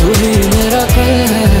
तू ही मेरा कल है